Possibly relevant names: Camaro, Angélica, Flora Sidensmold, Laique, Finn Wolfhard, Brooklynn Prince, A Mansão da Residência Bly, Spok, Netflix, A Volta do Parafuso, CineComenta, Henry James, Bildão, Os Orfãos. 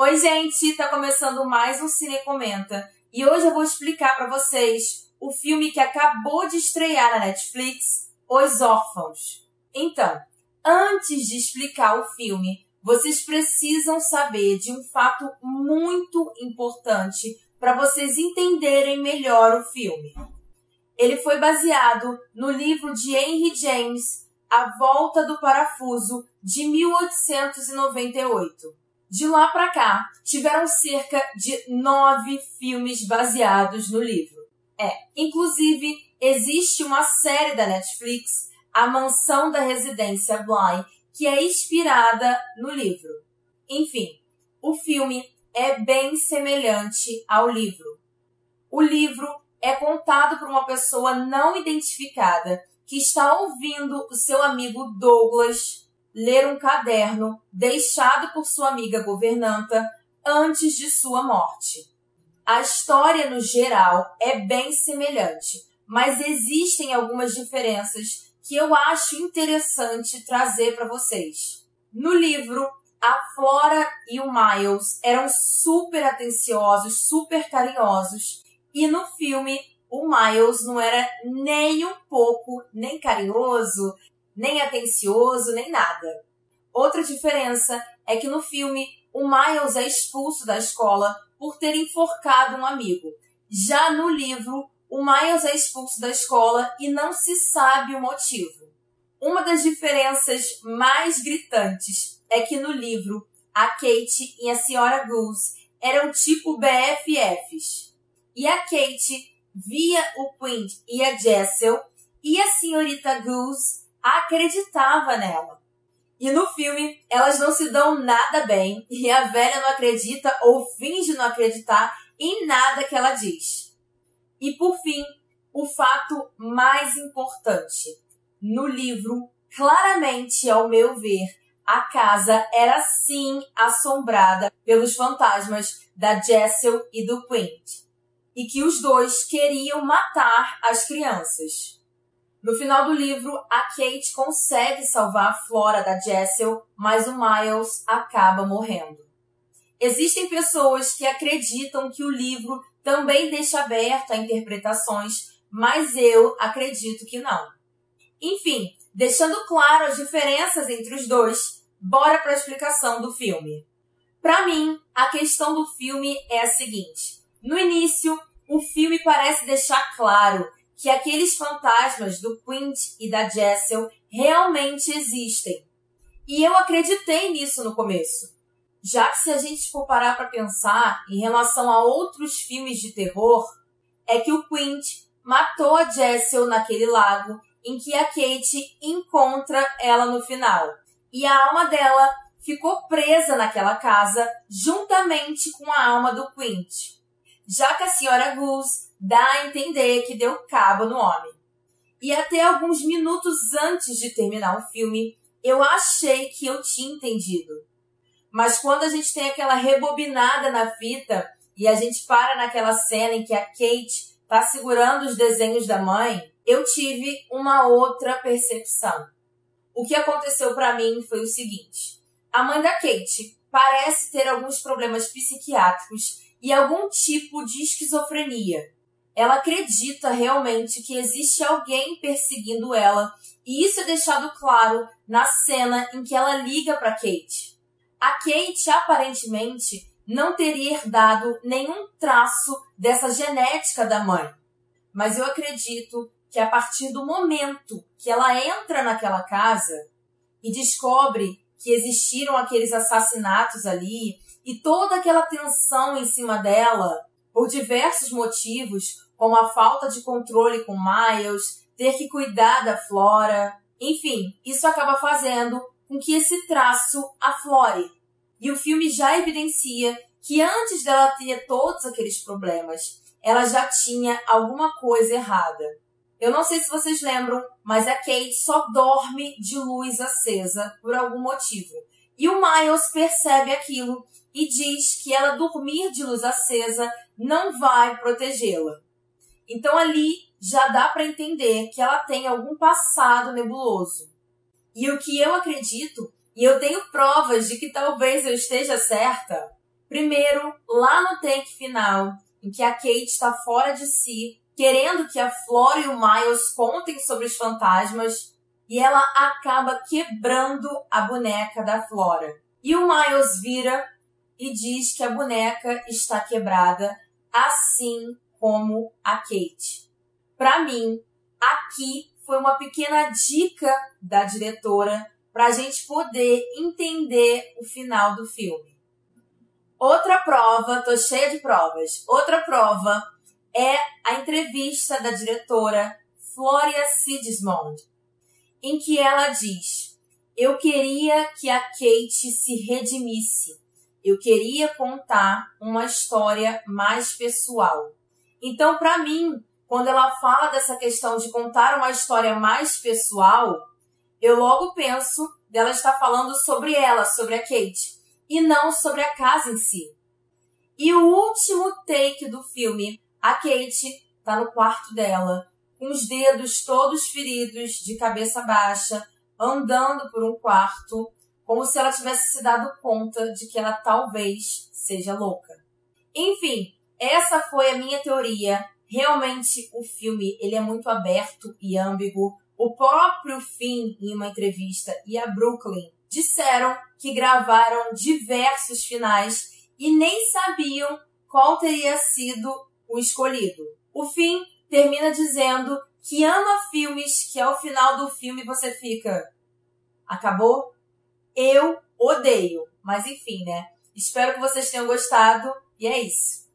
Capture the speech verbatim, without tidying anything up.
Oi gente, tá começando mais um CineComenta e hoje eu vou explicar para vocês o filme que acabou de estrear na Netflix, Os Orfãos. Então, antes de explicar o filme, vocês precisam saber de um fato muito importante para vocês entenderem melhor o filme. Ele foi baseado no livro de Henry James, A Volta do Parafuso, de mil oitocentos e noventa e oito. De lá para cá, tiveram cerca de nove filmes baseados no livro. É, inclusive, existe uma série da Netflix, A Mansão da Residência Bly, que é inspirada no livro. Enfim, o filme é bem semelhante ao livro. O livro é contado por uma pessoa não identificada que está ouvindo o seu amigo Douglas ler um caderno deixado por sua amiga governanta antes de sua morte. A história, no geral, é bem semelhante, mas existem algumas diferenças que eu acho interessante trazer para vocês. No livro, a Flora e o Miles eram super atenciosos, super carinhosos, e no filme, o Miles não era nem um pouco, nem carinhoso, nem atencioso, nem nada. Outra diferença é que no filme, o Miles é expulso da escola por ter enforcado um amigo. Já no livro, o Miles é expulso da escola e não se sabe o motivo. Uma das diferenças mais gritantes é que no livro, a Kate e a senhora Goose eram tipo B F Fs. E a Kate via o Quint e a Jessel, e a senhorita Goose acreditava nela. E no filme, elas não se dão nada bem e a velha não acredita ou finge não acreditar em nada que ela diz. E por fim, o fato mais importante. No livro, claramente, ao meu ver, a casa era sim assombrada pelos fantasmas da Jessel e do Quint, e que os dois queriam matar as crianças. No final do livro, a Kate consegue salvar a Flora da Jessel, mas o Miles acaba morrendo. Existem pessoas que acreditam que o livro também deixa aberto a interpretações, mas eu acredito que não. Enfim, deixando claro as diferenças entre os dois, bora para a explicação do filme. Para mim, a questão do filme é a seguinte. No início, o filme parece deixar claro que aqueles fantasmas do Quint e da Jessel realmente existem. E eu acreditei nisso no começo. Já que se a gente for parar para pensar em relação a outros filmes de terror, é que o Quint matou a Jessel naquele lago em que a Kate encontra ela no final. E a alma dela ficou presa naquela casa juntamente com a alma do Quint. Já que a senhora Goose dá a entender que deu cabo no homem. E até alguns minutos antes de terminar o filme, eu achei que eu tinha entendido. Mas quando a gente tem aquela rebobinada na fita e a gente para naquela cena em que a Kate está segurando os desenhos da mãe, eu tive uma outra percepção. O que aconteceu para mim foi o seguinte. A mãe da Kate parece ter alguns problemas psiquiátricos e algum tipo de esquizofrenia. Ela acredita realmente que existe alguém perseguindo ela, e isso é deixado claro na cena em que ela liga para Kate. A Kate, aparentemente, não teria herdado nenhum traço dessa genética da mãe. Mas eu acredito que a partir do momento que ela entra naquela casa e descobre que existiram aqueles assassinatos ali, e toda aquela tensão em cima dela, por diversos motivos, como a falta de controle com Miles, ter que cuidar da Flora. Enfim, isso acaba fazendo com que esse traço aflore. E o filme já evidencia que antes dela ter todos aqueles problemas, ela já tinha alguma coisa errada. Eu não sei se vocês lembram, mas a Kate só dorme de luz acesa por algum motivo. E o Miles percebe aquilo e diz que ela dormir de luz acesa não vai protegê-la. Então ali já dá para entender que ela tem algum passado nebuloso. E o que eu acredito, e eu tenho provas de que talvez eu esteja certa, Primeiro, lá no take final, em que a Kate está fora de si, querendo que a Flora e o Miles contem sobre os fantasmas, e ela acaba quebrando a boneca da Flora. E o Miles vira e diz que a boneca está quebrada, assim como a Kate. Para mim, aqui foi uma pequena dica da diretora para a gente poder entender o final do filme. Outra prova, tô cheia de provas, outra prova é a entrevista da diretora Flora Sidensmold, em que ela diz: eu queria que a Kate se redimisse, eu queria contar uma história mais pessoal. Então, para mim, quando ela fala dessa questão de contar uma história mais pessoal, eu logo penso dela estar falando sobre ela, sobre a Kate, e não sobre a casa em si. E o último take do filme, a Kate tá no quarto dela, com os dedos todos feridos, de cabeça baixa, andando por um quarto, como se ela tivesse se dado conta de que ela talvez seja louca. Enfim, essa foi a minha teoria. Realmente, o filme ele é muito aberto e ambíguo. O próprio Finn, em uma entrevista, e a Brooklyn disseram que gravaram diversos finais e nem sabiam qual teria sido o escolhido. O Finn termina dizendo que ama filmes que ao final do filme você fica: acabou? Eu odeio. Mas enfim, né? Espero que vocês tenham gostado e é isso.